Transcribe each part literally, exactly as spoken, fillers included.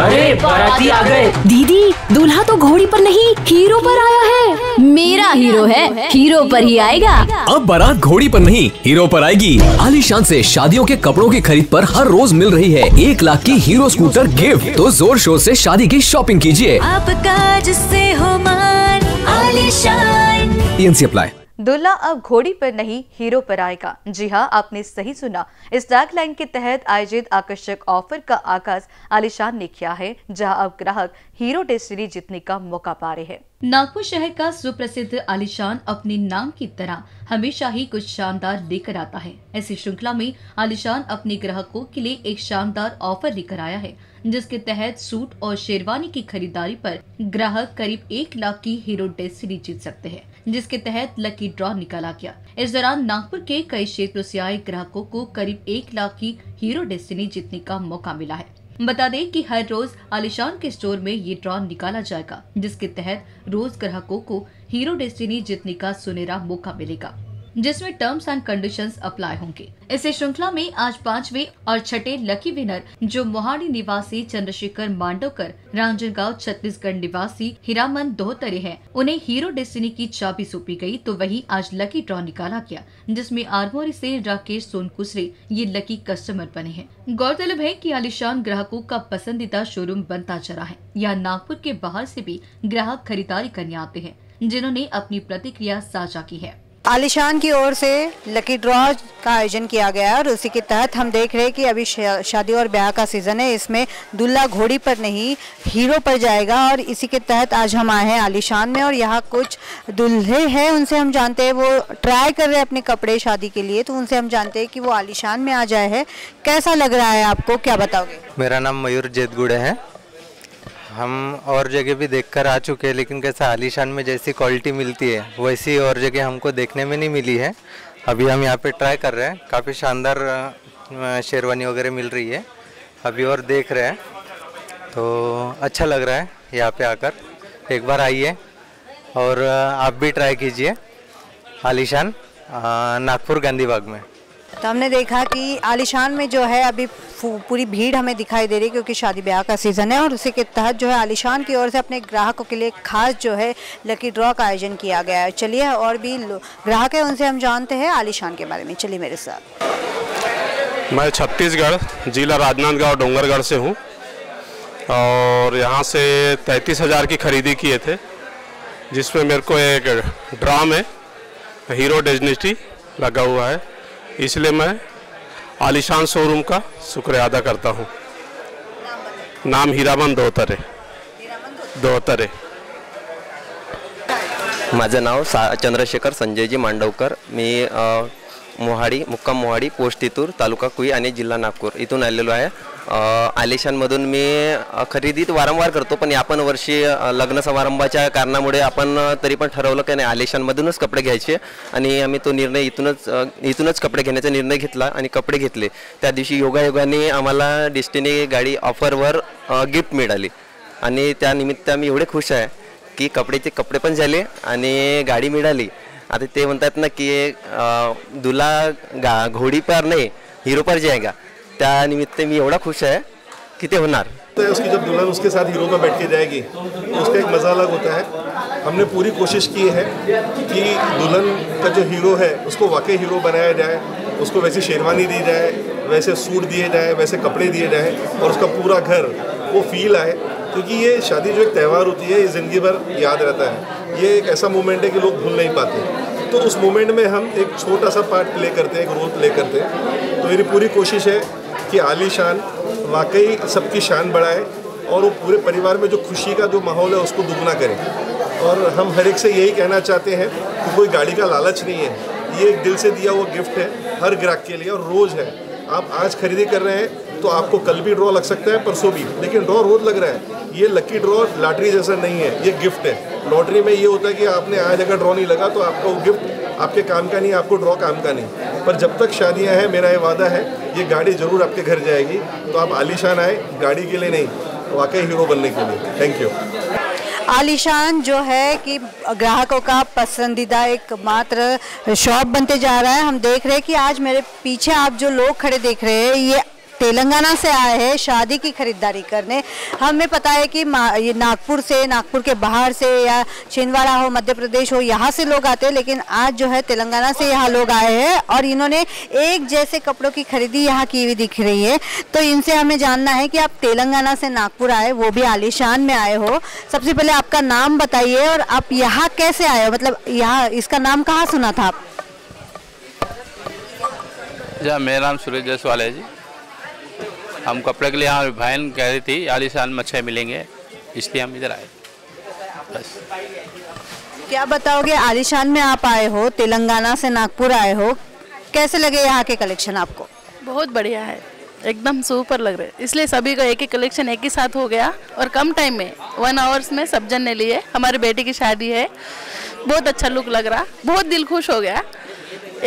अरे बाराती आ गए। दीदी दूल्हा तो घोड़ी पर नहीं हीरो पर आया है। मेरा हीरो है, हीरो पर ही आएगा। अब बारात घोड़ी पर नहीं हीरो पर आएगी। आलीशान से शादियों के कपड़ों की खरीद पर हर रोज मिल रही है एक लाख की हीरो स्कूटर गिफ्ट। तो जोर शोर से शादी की शॉपिंग कीजिए। आपका जिससे हो मान आलीशान। TNC apply. दुल्हा अब घोड़ी पर नहीं हीरो पर आएगा। जी हां, आपने सही सुना। इस टैग लाइन के तहत आयोजित आकर्षक ऑफर का आगाज आलीशान ने किया है, जहां अब ग्राहक हीरो डेस्टिनी जीतने का मौका पा रहे हैं। नागपुर शहर का सुप्रसिद्ध आलीशान अपने नाम की तरह हमेशा ही कुछ शानदार लेकर आता है। ऐसी श्रृंखला में आलीशान अपने ग्राहकों के लिए एक शानदार ऑफर लेकर आया है, जिसके तहत सूट और शेरवानी की खरीदारी पर ग्राहक करीब एक लाख की हीरो डेस्टिनी जीत सकते हैं, जिसके तहत लकी ड्रॉ निकाला गया। इस दौरान नागपुर के कई क्षेत्रों से आए ग्राहकों को करीब एक लाख की हीरो डेस्टिनी जीतने का मौका मिला है। बता दें कि हर रोज आलीशान के स्टोर में ये ड्रॉ निकाला जाएगा, जिसके तहत रोज ग्राहकों को हीरो डेस्टिनी जीतने का सुनहरा मौका मिलेगा, जिसमें टर्म्स एंड कंडीशंस अप्लाई होंगे। इस श्रृंखला में आज पांचवे और छठे लकी विनर, जो मोहाड़ी निवासी चंद्रशेखर मांडोकर, रांजनगांव छत्तीसगढ़ निवासी हिरामन दोहतरे हैं, उन्हें हीरो डेस्टिनी की चाबी सौंपी गई। तो वहीं आज लकी ड्रॉ निकाला गया, जिसमें आरमोरी से राकेश सोनकुसरे ये लकी कस्टमर बने हैं। गौरतलब है कि आलीशान ग्राहकों का पसंदीदा शोरूम बनता चला है। यहाँ नागपुर के बाहर से भी ग्राहक खरीदारी करने आते हैं, जिन्होंने अपनी प्रतिक्रिया साझा की है। आलीशान की ओर से लकी ड्रॉ का आयोजन किया गया है और उसी के तहत हम देख रहे हैं कि अभी शादी और ब्याह का सीजन है, इसमें दूल्हा घोड़ी पर नहीं हीरो पर जाएगा। और इसी के तहत आज हम आए हैं आलीशान में और यहाँ कुछ दूल्हे हैं, उनसे हम जानते हैं, वो ट्राई कर रहे हैं अपने कपड़े शादी के लिए, तो उनसे हम जानते हैं कि वो आलीशान में आ जाए है। कैसा लग रहा है आपको, क्या बताओगे? मेरा नाम मयूर जेतगुड़े है। हम और जगह भी देखकर आ चुके हैं, लेकिन कैसा आलीशान में जैसी क्वालिटी मिलती है वैसी और जगह हमको देखने में नहीं मिली है। अभी हम यहाँ पे ट्राई कर रहे हैं, काफ़ी शानदार शेरवानी वगैरह मिल रही है अभी और देख रहे हैं, तो अच्छा लग रहा है यहाँ पे आकर। एक बार आइए और आप भी ट्राई कीजिए। आलीशान नागपुर गांधी बाग में। तो हमने देखा कि आलीशान में जो है अभी पूरी भीड़ हमें दिखाई दे रही है, क्योंकि शादी ब्याह का सीज़न है और उसी के तहत जो है आलीशान की ओर से अपने ग्राहकों के लिए खास जो है लकी ड्रॉ का आयोजन किया गया है। चलिए और भी ग्राहक हैं, उनसे हम जानते हैं आलीशान के बारे में। चलिए मेरे साथ। मैं छत्तीसगढ़ जिला राजनांदगांव डोंगरगढ़ से हूँ और यहाँ से तैंतीस हज़ार की खरीदी किए थे, जिसमें मेरे को एक ड्रॉ में हीरो डेस्टिनी लगा हुआ है, इसलिए मैं आलीशान शोरूम का शुक्रिया अदा करता हूँ। नाम हीरामन दोहतरे। दोहतरे। माझं नाव चंद्रशेखर संजयजी मांडवकर। मी मोहाडी, मुक्काम मोहाडी, पोस्ट तितूर, तालुका कुई आणि जिल्हा नागपूर इथून आलेलो आहे। आलीशानमधून मी खरेदी वारंवार करतो, पण आपण वर्षी लग्न समारंभाच्या कारणामुळे आपण तरी पण ठरवलं की नाही आलीशानमधूनच कपडे घ्यायचे, आणि आम्ही तो निर्णय इथूनच इथूनच कपडे घेण्याचा निर्णय घेतला आणि कपडे घेतले। त्या दिवशी योगायोगाने आम्हाला डेस्टिनी गाडी ऑफरवर गिफ्ट मिळाली आणि त्यानिमित्त आम्ही एवढे खुश आहे की कपडेचे कपडे पण झाले आणि गाडी मिळाली। आता ते म्हणतात ना की दुला घोड़ी पर नहीं हीरो पर जाएगा, त्या निमित्त में एवढा खुश है कि ते होणार। तो उसकी जब दुल्हन उसके साथ हीरो पर बैठ के जाएगी तो उसका एक मज़ा अलग होता है। हमने पूरी कोशिश की है कि दुल्हन का जो हीरो है उसको वाकई हीरो बनाया जाए, उसको वैसी शेरवानी दी जाए, वैसे सूट दिए जाए, वैसे कपड़े दिए जाए और उसका पूरा घर वो फील आए, क्योंकि ये शादी जो एक त्यौहार होती है ये ज़िंदगी भर याद रहता है। ये एक ऐसा मोमेंट है कि लोग भूल नहीं पाते, तो उस मोमेंट में हम एक छोटा सा पार्ट प्ले करते हैं, एक रोल प्ले करते हैं। तो मेरी पूरी कोशिश है कि आलीशान वाकई सबकी शान बढ़ाए और वो पूरे परिवार में जो खुशी का जो माहौल है उसको दुगना करें। और हम हर एक से यही कहना चाहते हैं कि कोई गाड़ी का लालच नहीं है, ये एक दिल से दिया हुआ गिफ्ट है हर ग्राहक के लिए और रोज़ है। आप आज खरीदी कर रहे हैं तो आपको कल भी ड्रॉ लग सकता है, परसों भी, लेकिन ड्रॉ रोज लग रहा है। ये लकी ड्रॉ लॉटरी जैसा नहीं है, ये गिफ्ट है। लॉटरी में ये होता है कि आपने आज अगर ड्रॉ नहीं लगा तो आपका वो गिफ्ट आपके काम का नहीं, आपको ड्रॉ काम का नहीं। पर जब तक शादियां हैं मेरा ये वादा है ये गाड़ी ज़रूर आपके घर जाएगी। तो आप आलीशान आए गाड़ी के लिए नहीं, वाकई हीरो बनने के लिए। Thank you. आलीशान जो है कि ग्राहकों का पसंदीदा एक मात्र शॉप बनते जा रहा है। हम देख रहे हैं कि आज मेरे पीछे आप जो लोग खड़े देख रहे हैं ये तेलंगाना से आए हैं शादी की खरीदारी करने। हमें पता है कि ये नागपुर से, नागपुर के बाहर से या छिंदवाड़ा हो, मध्य प्रदेश हो, यहाँ से लोग आते हैं, लेकिन आज जो है तेलंगाना से यहाँ लोग आए हैं और इन्होंने एक जैसे कपड़ों की खरीदी यहाँ की हुई दिख रही है। तो इनसे हमें जानना है कि आप तेलंगाना से नागपुर आए, वो भी आलीशान में आए हो। सबसे पहले आपका नाम बताइए और आप यहाँ कैसे आए हो, मतलब यहाँ इसका नाम कहाँ सुना था आप? जी, मेरा नाम सूरज जसवाले जी। हम कपड़े के लिए यहाँ बहन कह रही थी आलीशान में अच्छे मिलेंगे, इसलिए हम इधर आए। बस क्या बताओगे, आलीशान में आप आए हो, तेलंगाना से नागपुर आए हो, कैसे लगे यहाँ के कलेक्शन आपको? बहुत बढ़िया है, एकदम सुपर लग रहे हैं, इसलिए सभी का एक एक कलेक्शन एक ही साथ हो गया और कम टाइम में वन आवर्स में सब जन ने लिए। हमारे बेटे की शादी है, बहुत अच्छा लुक लग रहा, बहुत दिल खुश हो गया,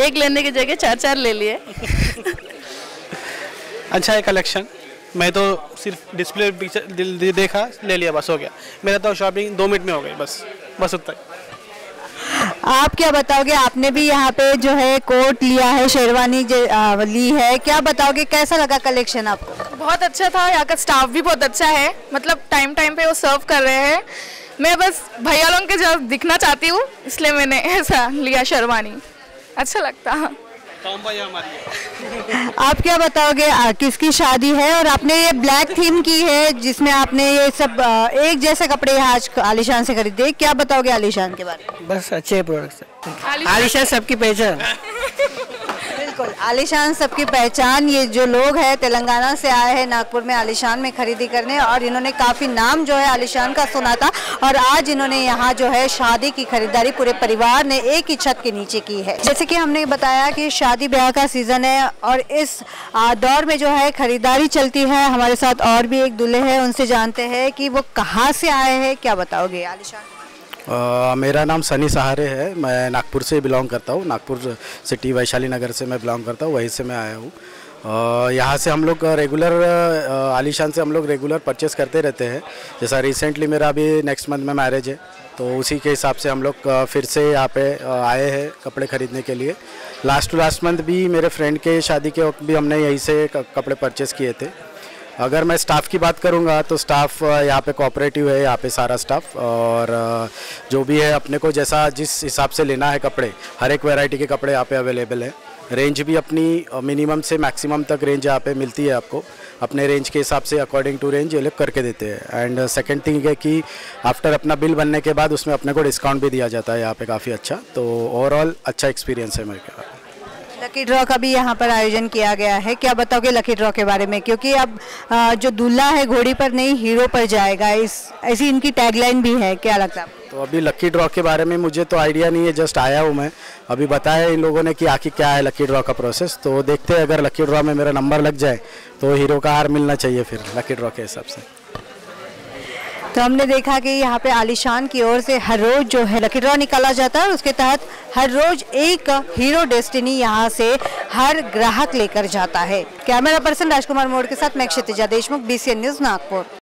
एक लेने की जगह चार चार ले लिए। अच्छा है कलेक्शन, मैं तो सिर्फ डिस्प्ले पिक्चर देखा, ले लिया, बस हो गया। मेरा तो शॉपिंग दो मिनट में हो गई, बस बस उतना। आप क्या बताओगे, आपने भी यहाँ पे जो है कोट लिया है, शेरवानी ली है, क्या बताओगे कैसा लगा कलेक्शन आपको? बहुत अच्छा था, यहाँ का स्टाफ भी बहुत अच्छा है, मतलब टाइम टाइम पे वो सर्व कर रहे हैं। मैं बस भैया लोग के जब दिखना चाहती हूँ, इसलिए मैंने ऐसा लिया शेरवानी, अच्छा लगता है। आप क्या बताओगे, किसकी शादी है और आपने ये ब्लैक थीम की है जिसमें आपने ये सब एक जैसे कपड़े आज आलीशान से खरीदे, क्या बताओगे आलीशान के बारे में? बस अच्छे प्रोडक्ट, आलीशान सबकी पहचान। बिल्कुल, आलीशान सबकी पहचान। ये जो लोग हैं तेलंगाना से आए हैं नागपुर में आलीशान में खरीदी करने और इन्होंने काफ़ी नाम जो है आलीशान का सुना था और आज इन्होंने यहाँ जो है शादी की खरीदारी पूरे परिवार ने एक ही छत के नीचे की है। जैसे कि हमने बताया कि शादी ब्याह का सीज़न है और इस दौर में जो है खरीदारी चलती है। हमारे साथ और भी एक दूल्हे हैं, उनसे जानते हैं कि वो कहाँ से आए हैं, क्या बताओगे आलीशान? Uh, मेरा नाम सनी सहारे है, मैं नागपुर से बिलोंग करता हूँ, नागपुर सिटी वैशाली नगर से मैं बिलोंग करता हूँ, वहीं से मैं आया हूँ। uh, यहाँ से हम लोग रेगुलर uh, आलीशान से हम लोग रेगुलर परचेस करते रहते हैं। जैसा रिसेंटली मेरा अभी नेक्स्ट मंथ में मैरिज है, तो उसी के हिसाब से हम लोग फिर से यहाँ पे आए हैं कपड़े खरीदने के लिए। लास्ट टू लास्ट मंथ भी मेरे फ्रेंड के शादी के वक्त भी हमने यहीं से कपड़े परचेस किए थे। अगर मैं स्टाफ़ की बात करूंगा तो स्टाफ़ यहाँ पे कोऑपरेटिव है, यहाँ पे सारा स्टाफ, और जो भी है अपने को जैसा जिस हिसाब से लेना है कपड़े, हर एक वैरायटी के कपड़े यहाँ पे अवेलेबल है। रेंज भी अपनी मिनिमम से मैक्सिमम तक रेंज यहाँ पे मिलती है, आपको अपने रेंज के हिसाब से अकॉर्डिंग टू रेंज ये लोग करके देते हैं। एंड सेकेंड थिंग है कि आफ्टर अपना बिल बनने के बाद उसमें अपने को डिस्काउंट भी दिया जाता है यहाँ पे, काफ़ी अच्छा। तो ओवरऑल अच्छा एक्सपीरियंस है मेरे को। लकी ड्रॉ का भी यहाँ पर आयोजन किया गया है, क्या बताओगे लकी ड्रॉ के बारे में? क्योंकि अब जो दूल्हा है घोड़ी पर नहीं हीरो पर जाएगा, इस ऐसी इनकी टैगलाइन भी है, क्या लगता है? तो अभी लकी ड्रॉ के बारे में मुझे तो आइडिया नहीं है, जस्ट आया हूँ मैं। अभी बताया इन लोगों ने कि आखिर क्या है लकी ड्रॉ का प्रोसेस, तो देखते हैं। अगर लकी ड्रॉ में मेरा नंबर लग जाए तो हीरो का हार मिलना चाहिए फिर लकी ड्रॉ के हिसाब से। तो हमने देखा कि यहाँ पे आलीशान की ओर से हर रोज़ जो है लकी ड्रॉ निकाला जाता है और उसके तहत हर रोज़ एक हीरो डेस्टिनी यहाँ से हर ग्राहक लेकर जाता है। कैमरा पर्सन राजकुमार मोड़ के साथ मैं Kshitija Deshmukh, B C N news Nagpur.